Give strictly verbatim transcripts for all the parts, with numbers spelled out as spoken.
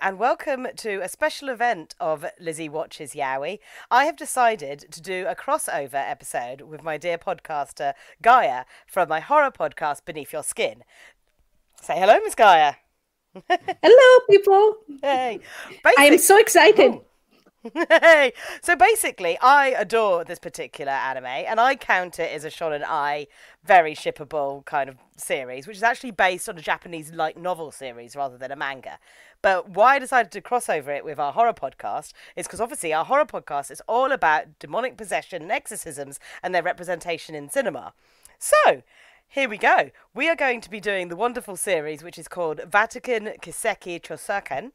and welcome to a special event of Lizzie Watches Yaoi. I have decided to do a crossover episode with my dear podcaster Gaia from my horror podcast Beneath Your Skin. Say hello, Miss Gaia. Hello, people. Hey, I am so excited. Ooh. Hey. So basically, I adore this particular anime, and I count it as a shounen ai, very shippable kind of series, which is actually based on a Japanese light novel series rather than a manga. But why I decided to cross over it with our horror podcast is because obviously our horror podcast is all about demonic possession and exorcisms and their representation in cinema. So here we go. We are going to be doing the wonderful series, which is called Vatican Kiseki Chosoken.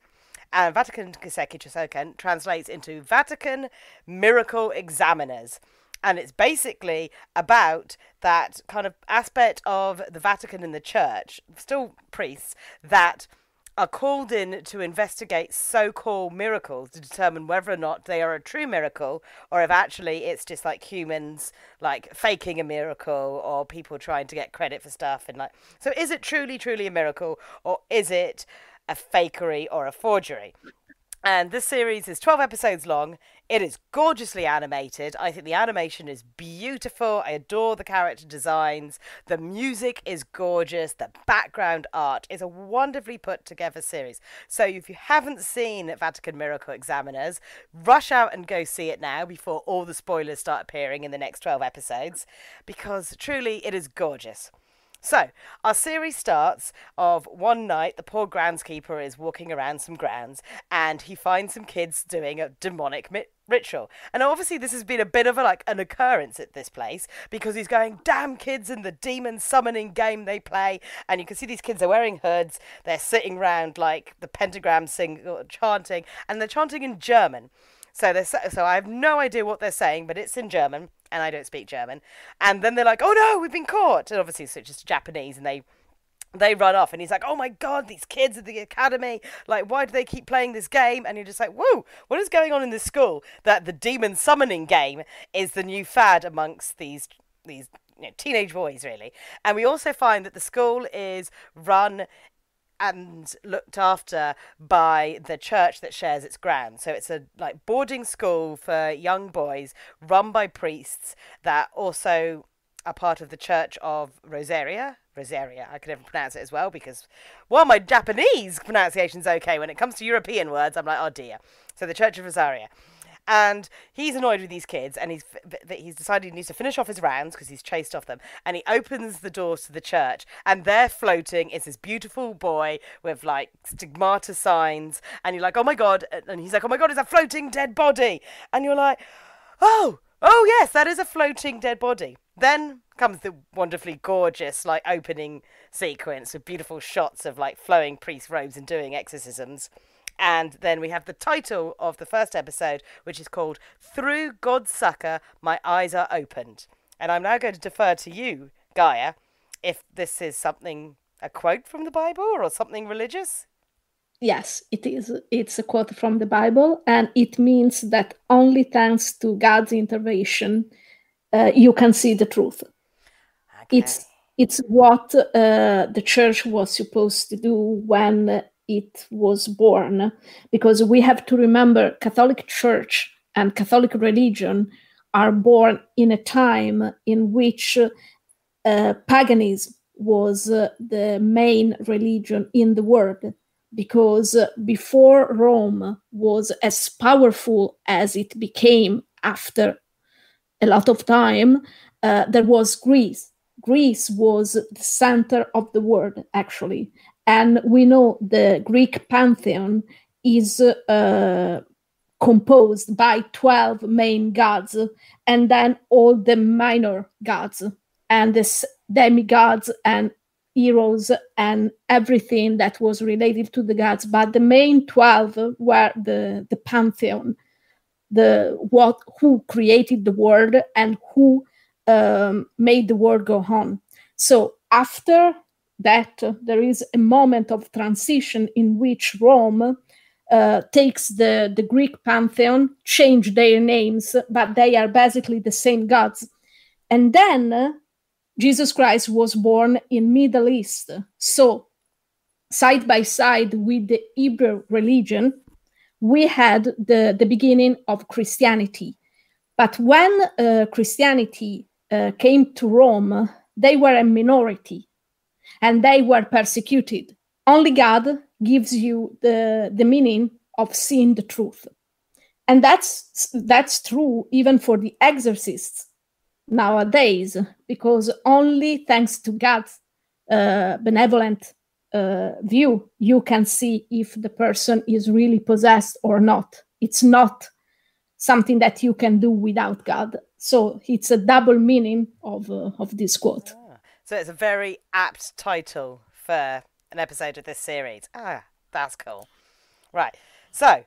And Vatican Kiseki Chosoken translates into Vatican Miracle Examiners. And it's basically about that kind of aspect of the Vatican and the church, still priests, that are called in to investigate so-called miracles to determine whether or not they are a true miracle, or if actually it's just like humans like faking a miracle, or people trying to get credit for stuff. And like, so is it truly, truly a miracle, or is it a fakery or a forgery? And this series is twelve episodes long. It is gorgeously animated. I think the animation is beautiful. I adore the character designs. The music is gorgeous. The background art is a wonderfully put together series. So if you haven't seen Vatican Miracle Examiners, rush out and go see it now before all the spoilers start appearing in the next twelve episodes, because truly it is gorgeous. So, our series starts of one night the poor groundskeeper is walking around some grounds and he finds some kids doing a demonic mi ritual. And obviously this has been a bit of a, like an occurrence at this place, because he's going, damn kids and the demon summoning game they play. And you can see these kids are wearing hoods, they're sitting round like the pentagram sing or chanting, and they're chanting in German. So, they're, so I have no idea what they're saying, but it's in German. And I don't speak German. And then they're like, oh no, we've been caught. And obviously it switches to Japanese and they they run off. And he's like, oh my God, these kids at the academy, like, why do they keep playing this game? And you're just like, whoa, what is going on in this school that the demon summoning game is the new fad amongst these these you know, teenage boys, really. And we also find that the school is run and looked after by the church that shares its grounds. So it's a like boarding school for young boys run by priests that also are part of the Church of Rosaria. Rosaria, I can never pronounce it as well, because while my Japanese pronunciation's okay, when it comes to European words, I'm like, oh dear. So the Church of Rosaria. And he's annoyed with these kids, and he's he's decided he needs to finish off his rounds because he's chased off them. And he opens the doors to the church, and there floating is this beautiful boy with like stigmata signs. And you're like, oh my God. And he's like, oh my God, it's a floating dead body. And you're like, oh, oh yes, that is a floating dead body. Then comes the wonderfully gorgeous like opening sequence with beautiful shots of like flowing priest robes and doing exorcisms. And then we have the title of the first episode, which is called Through God's Sucker, My Eyes Are Opened. And I'm now going to defer to you, Gaia, if this is something, a quote from the Bible or something religious? Yes, it is. It's a quote from the Bible, and it means that only thanks to God's intervention, uh, you can see the truth. Okay. It's, it's what uh, the church was supposed to do when uh, it was born, because we have to remember Catholic Church and Catholic religion are born in a time in which uh, paganism was uh, the main religion in the world, because uh, before Rome was as powerful as it became after a lot of time, uh, there was Greece. Greece was the center of the world, actually. And we know the Greek pantheon is uh, composed by twelve main gods, and then all the minor gods and the demigods and heroes and everything that was related to the gods. But the main twelve were the, the pantheon, the what who created the world and who um, made the world go on. So after that uh, there is a moment of transition in which Rome uh, takes the, the Greek pantheon, change their names, but they are basically the same gods. And then uh, Jesus Christ was born in Middle East. So side by side with the Hebrew religion, we had the, the beginning of Christianity. But when uh, Christianity uh, came to Rome, they were a minority and they were persecuted. Only God gives you the, the meaning of seeing the truth. And that's, that's true even for the exorcists nowadays, because only thanks to God's uh, benevolent uh, view, you can see if the person is really possessed or not. It's not something that you can do without God. So it's a double meaning of, uh, of this quote. Ah, so it's a very apt title for an episode of this series. Ah, that's cool. Right, so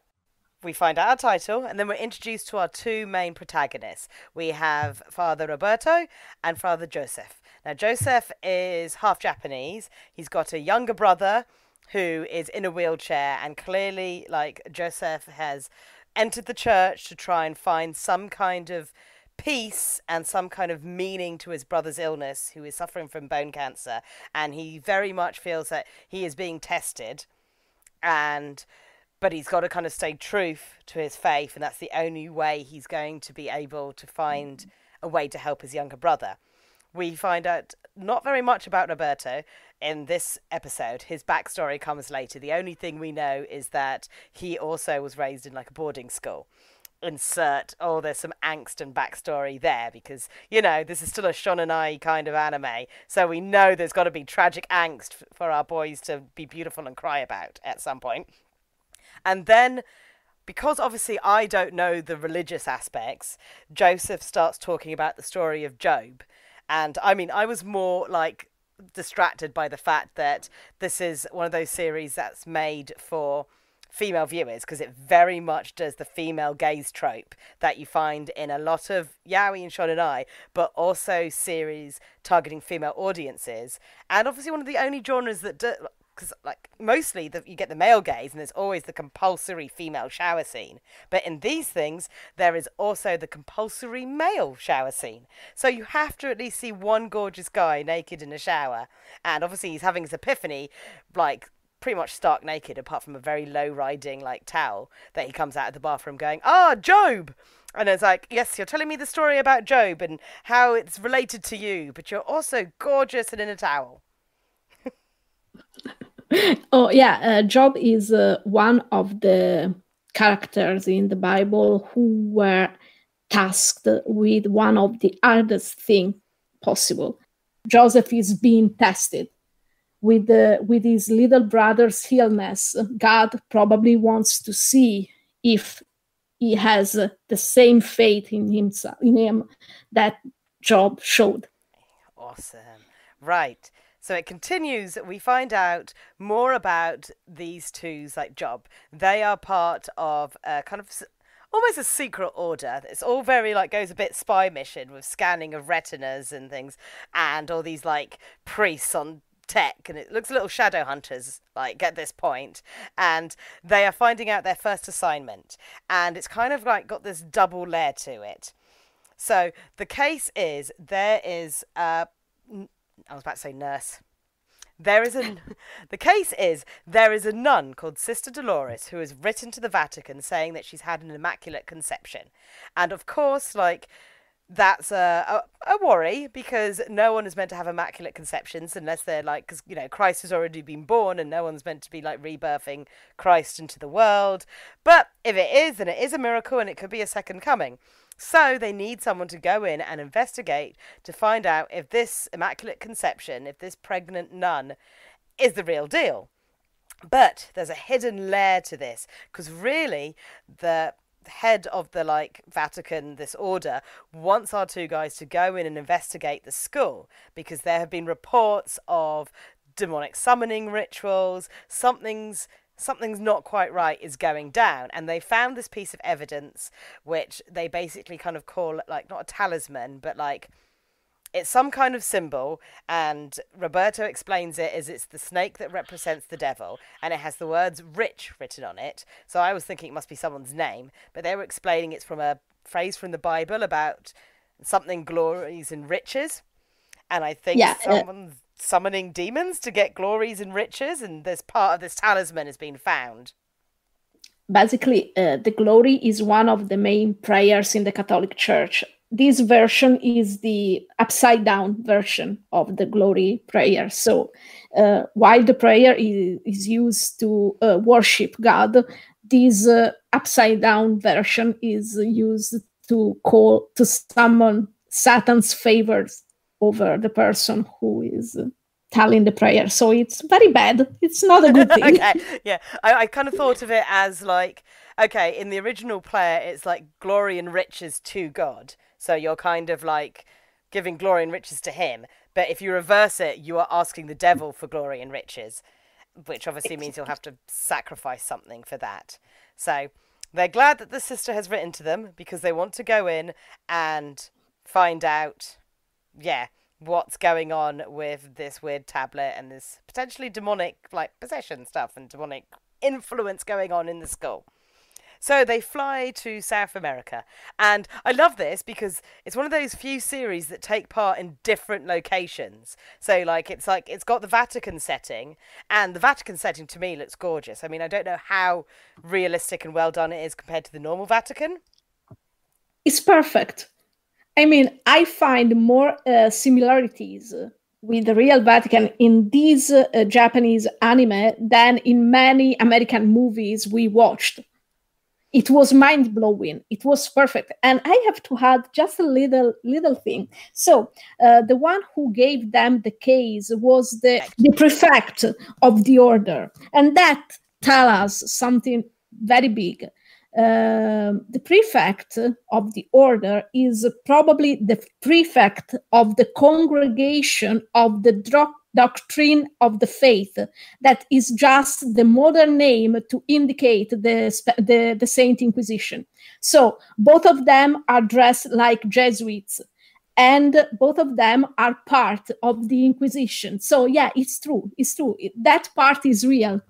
we find out our title and then we're introduced to our two main protagonists. We have Father Roberto and Father Joseph. Now, Joseph is half Japanese. He's got a younger brother who is in a wheelchair, and clearly, like, Joseph has entered the church to try and find some kind of peace and some kind of meaning to his brother's illness, who is suffering from bone cancer, and he very much feels that he is being tested, and but he's got to kind of stay true to his faith, and that's the only way he's going to be able to find a way to help his younger brother. We find out not very much about Roberto in this episode. His backstory comes later. The only thing we know is that he also was raised in like a boarding school. Insert, oh, there's some angst and backstory there, because, you know, this is still a shounen ai kind of anime, so we know there's got to be tragic angst for our boys to be beautiful and cry about at some point. And then, because obviously I don't know the religious aspects, Joseph starts talking about the story of Job. And I mean, I was more like distracted by the fact that this is one of those series that's made for female viewers, because it very much does the female gaze trope that you find in a lot of yaoi and shounen ai, but also series targeting female audiences. And obviously one of the only genres that do, because like mostly the, you get the male gaze and there's always the compulsory female shower scene. But in these things, there is also the compulsory male shower scene. So you have to at least see one gorgeous guy naked in a shower. And obviously he's having his epiphany, like pretty much stark naked, apart from a very low riding like towel that he comes out of the bathroom going, ah, Job. And it's like, yes, you're telling me the story about Job and how it's related to you, but you're also gorgeous and in a towel. Oh, yeah, uh, Job is uh, one of the characters in the Bible who were tasked with one of the hardest things possible. Joseph is being tested with, uh, with his little brother's illness. God probably wants to see if he has uh, the same faith in himself, in him that Job showed. Awesome. Right. So it continues, we find out more about these two's like job. They are part of a kind of almost a secret order. It's all very like goes a bit spy mission with scanning of retinas and things, and all these like priests on tech, and it looks a little shadow hunters like at this point, and they are finding out their first assignment, and it's kind of like got this double layer to it. So the case is there is a I was about to say nurse. There is a, the case is there is a nun called Sister Dolores who has written to the Vatican saying that she's had an immaculate conception. And of course, like, that's a, a, a worry, because no one is meant to have immaculate conceptions unless they're like, because, you know, Christ has already been born and no one's meant to be like rebirthing Christ into the world. But if it is, then it is a miracle and it could be a second coming. So they need someone to go in and investigate to find out if this immaculate conception, if this pregnant nun is the real deal. But there's a hidden layer to this, because really the head of the like Vatican, this order, wants our two guys to go in and investigate the school, because there have been reports of demonic summoning rituals, something's Something's not quite right is going down. And they found this piece of evidence, which they basically kind of call like not a talisman, but like it's some kind of symbol. And Roberto explains it as it's the snake that represents the devil, and it has the words rich written on it. So I was thinking it must be someone's name, but they were explaining it's from a phrase from the Bible about something glories and riches. And I think yeah, someone's summoning demons to get glories and riches, and this part of this talisman has been found. Basically, uh, the glory is one of the main prayers in the Catholic Church. This version is the upside-down version of the glory prayer. So uh, while the prayer is, is used to uh, worship God, this uh, upside-down version is used to call, to summon Satan's favors over the person who is uh, telling the prayer. So it's very bad. It's not a good thing. Okay. Yeah, I, I kind of thought of it as like, okay, in the original prayer, it's like glory and riches to God. So you're kind of like giving glory and riches to him. But if you reverse it, you are asking the devil for glory and riches, which obviously means you'll have to sacrifice something for that. So they're glad that the sister has written to them because they want to go in and find out, yeah, what's going on with this weird tablet and this potentially demonic like possession stuff and demonic influence going on in the school. So they fly to South America. And I love this because it's one of those few series that take part in different locations. So like it's like it's got the Vatican setting, and the Vatican setting to me looks gorgeous. I mean, I don't know how realistic and well done it is compared to the normal Vatican. It's perfect. I mean, I find more uh, similarities with the real Vatican in these uh, Japanese anime than in many American movies we watched. It was mind-blowing. It was perfect. And I have to add just a little little thing. So uh, the one who gave them the case was the, the prefect of the order. And that tells us something very big. Uh, the prefect of the order is probably the prefect of the congregation of the drop Doctrine of the Faith, that is just the modern name to indicate the, the, the Saint Inquisition. So both of them are dressed like Jesuits, and both of them are part of the Inquisition. So yeah, it's true, it's true. That part is real.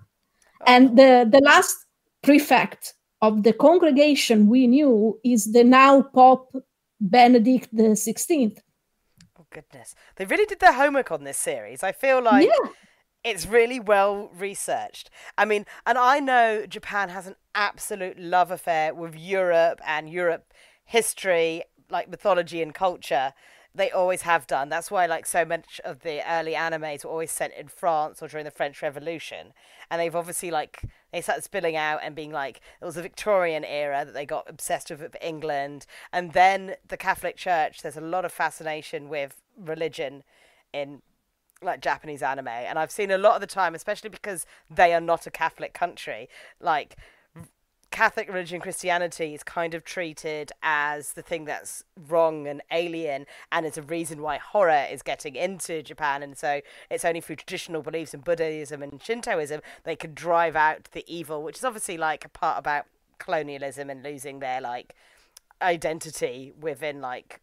And the, the last prefect of the congregation we knew is the now Pope Benedict the sixteenth. Goodness, they really did their homework on this series. I feel like yeah. It's really well researched. I mean, and I know Japan has an absolute love affair with Europe and Europe history, like mythology and culture. They always have done. That's why like so much of the early animes were always set in France or during the French Revolution. And they've obviously like, they started spilling out and being like, it was the Victorian era that they got obsessed with England. And then the Catholic Church, there's a lot of fascination with religion in like Japanese anime. And I've seen a lot of the time, especially because they are not a Catholic country, like Catholic religion, Christianity, is kind of treated as the thing that's wrong and alien, and it's a reason why horror is getting into Japan. And so it's only through traditional beliefs in Buddhism and Shintoism they can drive out the evil, which is obviously like a part about colonialism and losing their like identity within like,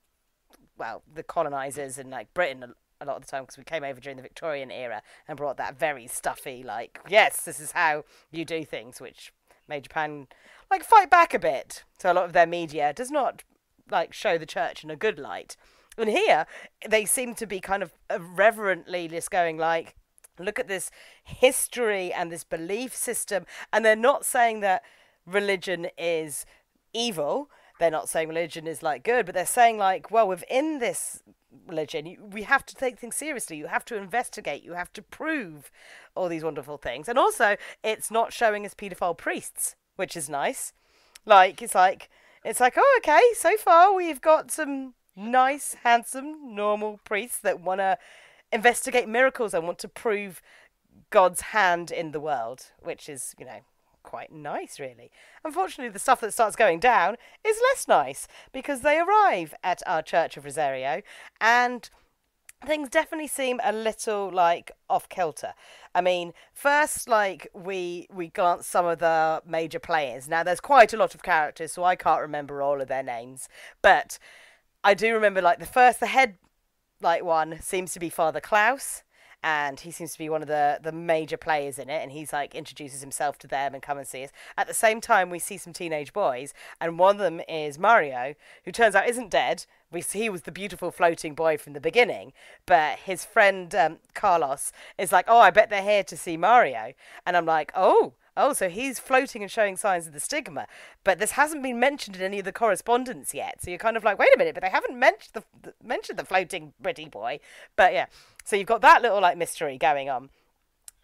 well, the colonizers and like Britain a lot of the time, because we came over during the Victorian era and brought that very stuffy like, yes, this is how you do things, which made Japan like fight back a bit. So a lot of their media does not like show the church in a good light. And here they seem to be kind of reverently just going like, look at this history and this belief system. And they're not saying that religion is evil. They're not saying religion is like good, but they're saying like, well, within this religion, you, we have to take things seriously. You have to investigate. You have to prove all these wonderful things. And also, it's not showing us paedophile priests, which is nice. Like it's like it's like oh, okay. So far, we've got some nice, handsome, normal priests that want to investigate miracles and want to prove God's hand in the world, which is, you know, quite nice, really. Unfortunately, the stuff that starts going down is less nice, because they arrive at our Church of Rosario and things definitely seem a little like off kilter. I mean, first, like we we glance some of the major players. Now, there's quite a lot of characters, so I can't remember all of their names, but I do remember like the first, the head like one seems to be Father Klaus. And he seems to be one of the, the major players in it. And he's like introduces himself to them and come and see us. At the same time, we see some teenage boys. And one of them is Mario, who turns out isn't dead, he was the beautiful floating boy from the beginning, but his friend um, Carlos is like, oh, I bet they're here to see Mario. And I'm like, oh, oh, so he's floating and showing signs of the stigma. But this hasn't been mentioned in any of the correspondence yet. So you're kind of like, wait a minute, but they haven't mentioned the, the, mentioned the floating pretty boy. But yeah, so you've got that little like mystery going on.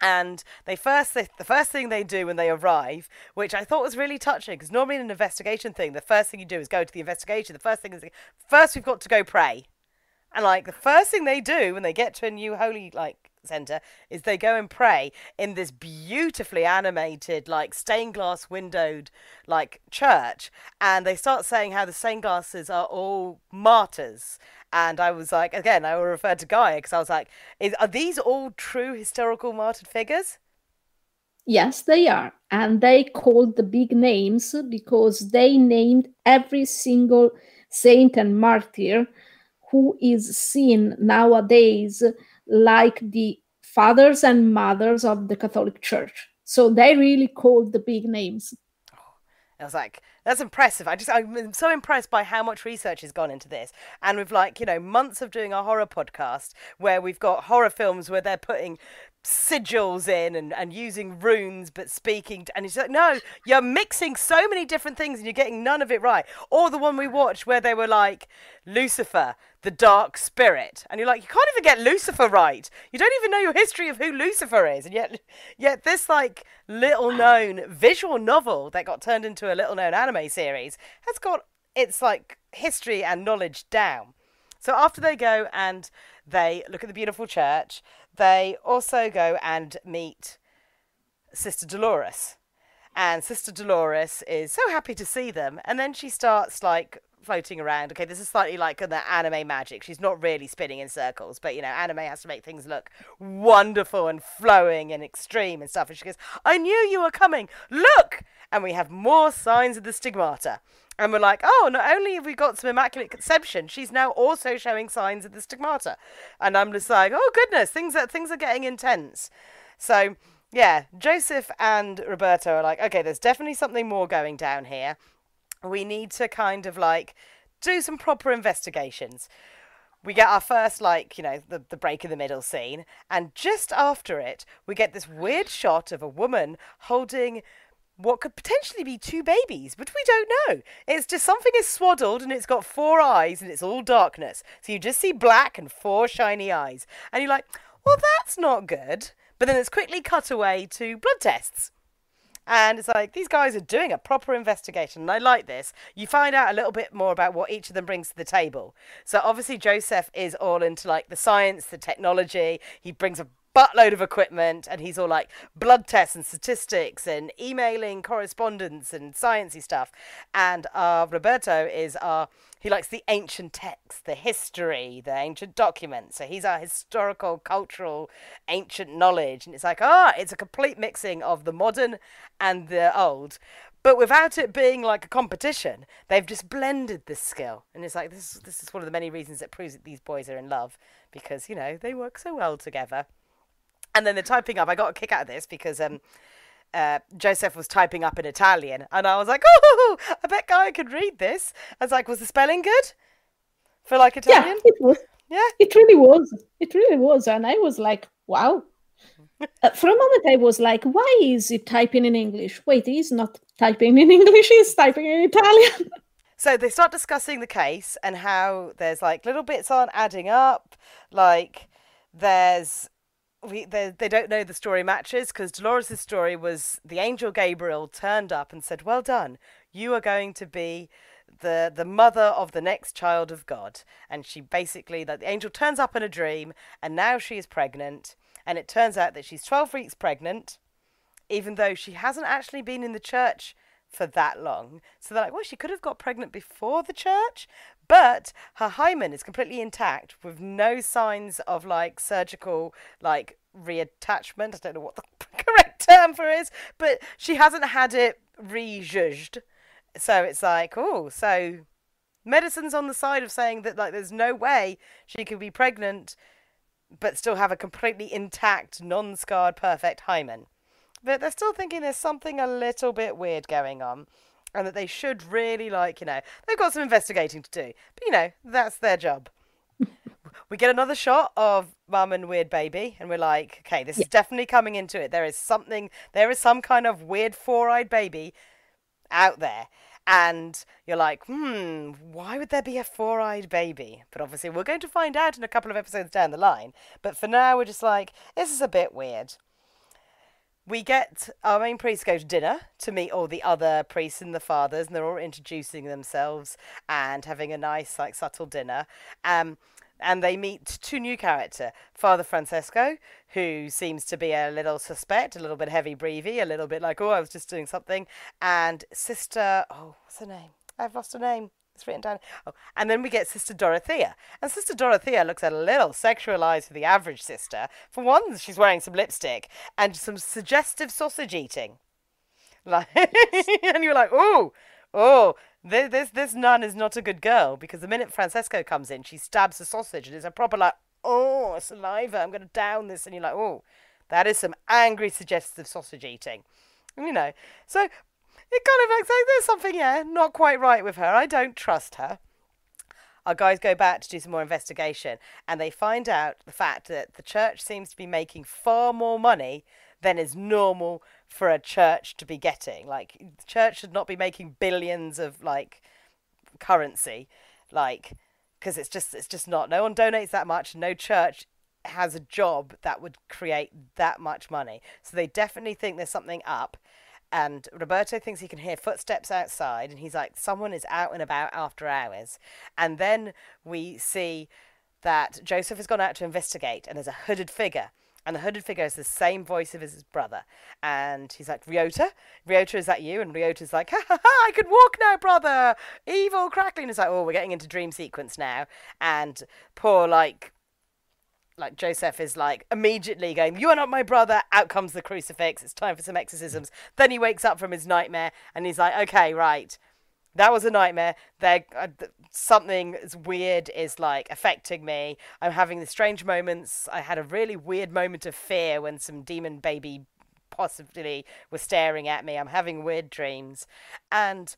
And they first, the first thing they do when they arrive, which I thought was really touching, because normally in an investigation thing, the first thing you do is go to the investigation. The first thing is, first we've got to go pray. And like the first thing they do when they get to a new holy like centre is they go and pray in this beautifully animated, like stained glass windowed, like church. And they start saying how the stained glasses are all martyrs. And I was like, again, I referred to Gaia because I was like, is, are these all true historical martyred figures? Yes, they are. And they called the big names because they named every single saint and martyr who is seen nowadays like the fathers and mothers of the Catholic Church. So they really called the big names. I was like, that's impressive. I just, I'm so impressed by how much research has gone into this. And we've like, you know, months of doing our horror podcast where we've got horror films where they're putting sigils in and, and using runes, but speaking. To, and it's like, no, you're mixing so many different things and you're getting none of it right. Or the one we watched where they were like, Lucifer, the dark spirit. And you're like, you can't even get Lucifer right. You don't even know your history of who Lucifer is. And yet, yet this like little known visual novel that got turned into a little known anime series has got its like history and knowledge down. So after they go and they look at the beautiful church, they also go and meet Sister Dolores. And Sister Dolores is so happy to see them. And then she starts like floating around. Okay, this is slightly like the anime magic. She's not really spinning in circles, but you know, anime has to make things look wonderful and flowing and extreme and stuff. And she goes, I knew you were coming, look! And we have more signs of the stigmata. And we're like, oh, not only have we got some Immaculate Conception, she's now also showing signs of the stigmata. And I'm just like, oh goodness, things are, things are getting intense. So yeah, Joseph and Roberto are like, okay, there's definitely something more going down here. We need to kind of like do some proper investigations. We get our first like, you know, the, the break in the middle scene. And just after it, we get this weird shot of a woman holding what could potentially be two babies, but we don't know. It's just something is swaddled and it's got four eyes and it's all darkness. So you just see black and four shiny eyes. And you're like, well, that's not good. But then it's quickly cut away to blood tests. And it's like, these guys are doing a proper investigation. And I like this. You find out a little bit more about what each of them brings to the table. So obviously Joseph is all into like the science, the technology. He brings a buttload of equipment and he's all like blood tests and statistics and emailing correspondence and sciencey stuff. And uh, Roberto is our, he likes the ancient texts, the history, the ancient documents. So he's our historical, cultural, ancient knowledge. And it's like, ah, it's a complete mixing of the modern and the old. But without it being like a competition, they've just blended this skill. And it's like, this, this is one of the many reasons that proves that these boys are in love because, you know, they work so well together. And then they're typing up. I got a kick out of this because um, uh, Joseph was typing up in Italian. And I was like, oh, I bet Gaia could read this. I was like, was the spelling good for like Italian? Yeah, it was. Yeah, it really was. It really was. And I was like, wow. Uh, for a moment, I was like, why is he typing in English? Wait, he's not typing in English. He's typing in Italian. So they start discussing the case and how there's like little bits aren't adding up. Like there's... We, they, they don't know the story matches because Dolores' story was the angel Gabriel turned up and said, well done, you are going to be the the mother of the next child of God. And she basically, like, the angel turns up in a dream and now she is pregnant. And it turns out that she's twelve weeks pregnant, even though she hasn't actually been in the church for that long. So they're like, well, she could have got pregnant before the church, but her hymen is completely intact with no signs of like surgical like reattachment. I don't know what the correct term for is, but she hasn't had it re-zhuzhed. So it's like, oh, so medicine's on the side of saying that like there's no way she could be pregnant but still have a completely intact, non-scarred, perfect hymen. But they're still thinking there's something a little bit weird going on. and that they should really, like, you know, they've got some investigating to do. But, you know, that's their job. We get another shot of mum and weird baby, and we're like, okay, this yeah. is definitely coming into it. There is something, there is some kind of weird four-eyed baby out there. And you're like, hmm, why would there be a four-eyed baby? But obviously we're going to find out in a couple of episodes down the line. But for now, we're just like, this is a bit weird. We get our main priest go to dinner to meet all the other priests and the fathers, and they're all introducing themselves and having a nice, like, subtle dinner. Um, and they meet two new characters, Father Francesco, who seems to be a little suspect, a little bit heavy breathy, a little bit like, oh, I was just doing something. And Sister, oh, what's her name? I've lost her name. It's written down. Oh, and then we get Sister Dorothea. And Sister Dorothea looks a little sexualized for the average sister. For one, she's wearing some lipstick and some suggestive sausage eating. Like, and you're like, oh, oh. This, this this nun is not a good girl, because the minute Francesco comes in, she stabs a sausage, and it's a proper, like, oh, saliva, I'm going to down this. And you're like, oh, that is some angry, suggestive sausage eating. You know, so it kind of looks like there's something, yeah, not quite right with her. I don't trust her. Our guys go back to do some more investigation, and they find out the fact that the church seems to be making far more money than is normal for a church to be getting. Like, the church should not be making billions of, like, currency, like, because it's just it's just not. No one donates that much. No church has a job that would create that much money. So they definitely think there's something up. And Roberto thinks he can hear footsteps outside, and he's like, someone is out and about after hours. And then we see that Joseph has gone out to investigate, and there's a hooded figure. And the hooded figure is the same voice of his brother. And he's like, Ryota? Ryota, is that you? And Ryota's like, ha ha ha, I can walk now, brother! Evil crackling. It's like, oh, we're getting into dream sequence now. And poor, like, like Joseph is, like, immediately going, you are not my brother. Out comes the crucifix. It's time for some exorcisms. Then he wakes up from his nightmare. And he's like, okay, right. That was a nightmare. There, uh, something weird is, like, affecting me. I'm having these strange moments. I had a really weird moment of fear when some demon baby possibly was staring at me. I'm having weird dreams. And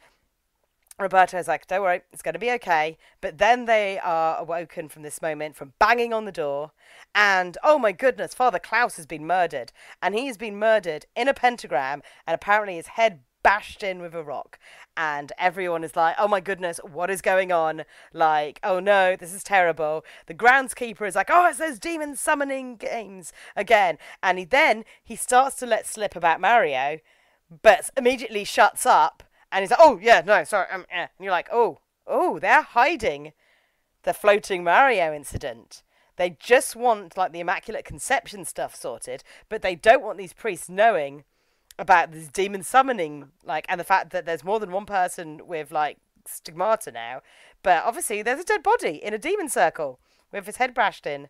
Roberto's like, don't worry, it's going to be okay. But then they are awoken from this moment from banging on the door. And, oh my goodness, Father Klaus has been murdered. And he's been murdered in a pentagram, and apparently his head bashed in with a rock, and everyone is like, oh my goodness, what is going on? Like, oh no, this is terrible. The groundskeeper is like, oh, it's those demon summoning games again. And he then he starts to let slip about Mario, but immediately shuts up, and he's like, oh yeah, no, sorry, um, eh. And you're like, oh oh they're hiding the floating Mario incident. They just want, like, the Immaculate Conception stuff sorted, but they don't want these priests knowing about this demon summoning, like, and the fact that there's more than one person with, like, stigmata now. But obviously there's a dead body in a demon circle with his head bashed in.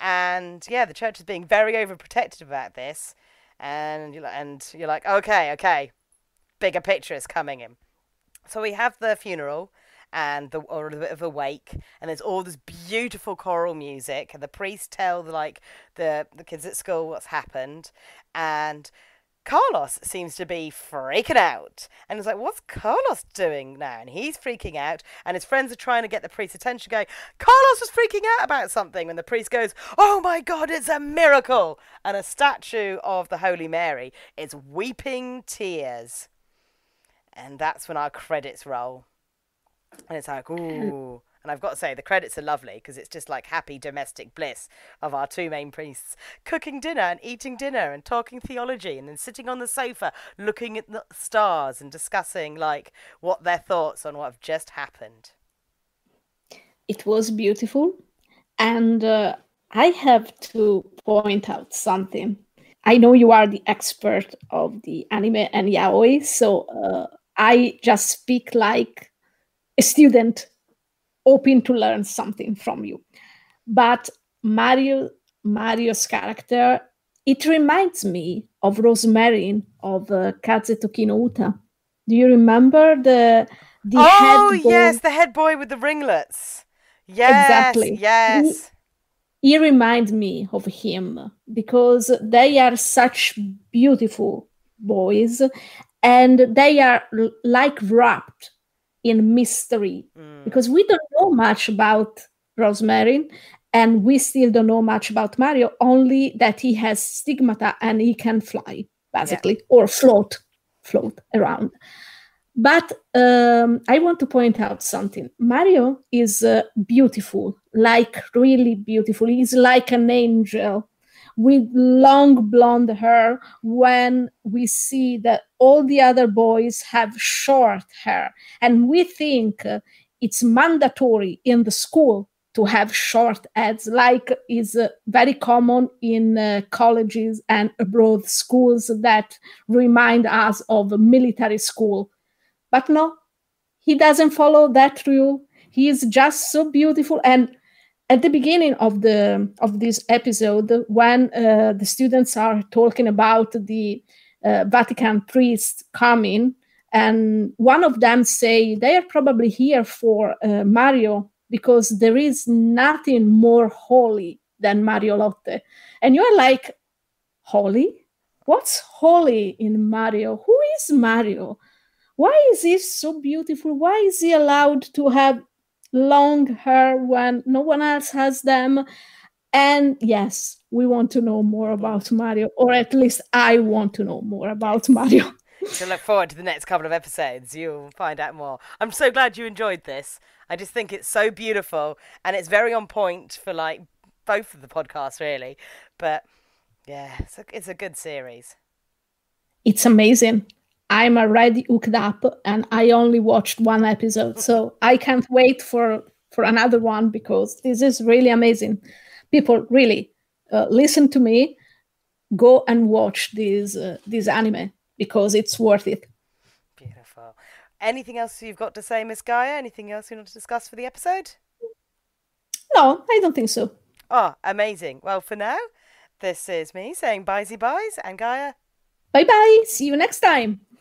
And yeah, the church is being very overprotective about this. And you're like, and you're like, okay, okay, bigger picture is coming in. So we have the funeral and the, or a bit of a wake, and there's all this beautiful choral music, and the priests tell, like, the, the kids at school what's happened. And Carlos seems to be freaking out, and it's like, what's Carlos doing now? And he's freaking out, and his friends are trying to get the priest's attention, going, Carlos was freaking out about something. And the priest goes, oh my God, it's a miracle. And a statue of the Holy Mary is weeping tears. And that's when our credits roll, and it's like, ooh. And I've got to say, the credits are lovely, because it's just like happy domestic bliss of our two main priests cooking dinner and eating dinner and talking theology, and then sitting on the sofa looking at the stars and discussing, like, what their thoughts on what have just happened. It was beautiful. And uh, I have to point out something. I know you are the expert of the anime and yaoi, so uh, I just speak like a student, hoping to learn something from you. But Mario, Mario's character, it reminds me of Rosemary, of uh, Kaze to Ki no Uta. Do you remember the, the oh, head boy? Yes, the head boy with the ringlets. Yes, exactly. Yes. He, he reminds me of him, because they are such beautiful boys, and they are like wrapped in mystery mm. because we don't know much about Rosemary, and we still don't know much about Mario, only that he has stigmata and he can fly, basically, yeah. or float, float around. But um, I want to point out something. Mario is uh, beautiful, like really beautiful. He's like an angel with long blonde hair, when we see that all the other boys have short hair. And we think uh, it's mandatory in the school to have short heads, like is uh, very common in uh, colleges and abroad schools that remind us of a military school. But no, he doesn't follow that rule. He is just so beautiful. And at the beginning of the of this episode, when uh, the students are talking about the uh, Vatican priest coming, and one of them say they are probably here for uh, Mario, because there is nothing more holy than Mario Lotte. And you're like, holy? What's holy in Mario? Who is Mario? Why is he so beautiful? Why is he allowed to have long hair when no one else has them? And yes, we want to know more about Mario, or at least I want to know more about Mario. So look forward to the next couple of episodes. You'll find out more. I'm so glad you enjoyed this. I just think it's so beautiful, and it's very on point for like both of the podcasts, really. But yeah, it's a, it's a good series. It's amazing. I'm already hooked up, and I only watched one episode, so I can't wait for for another one, because this is really amazing. People, really, uh, listen to me. Go and watch this uh, this anime, because it's worth it. Beautiful. Anything else you've got to say, Miss Gaia? Anything else you want to discuss for the episode? No, I don't think so. Oh, amazing. Well, for now, this is me saying bye-sy-byes, and Gaia. Bye-bye. See you next time.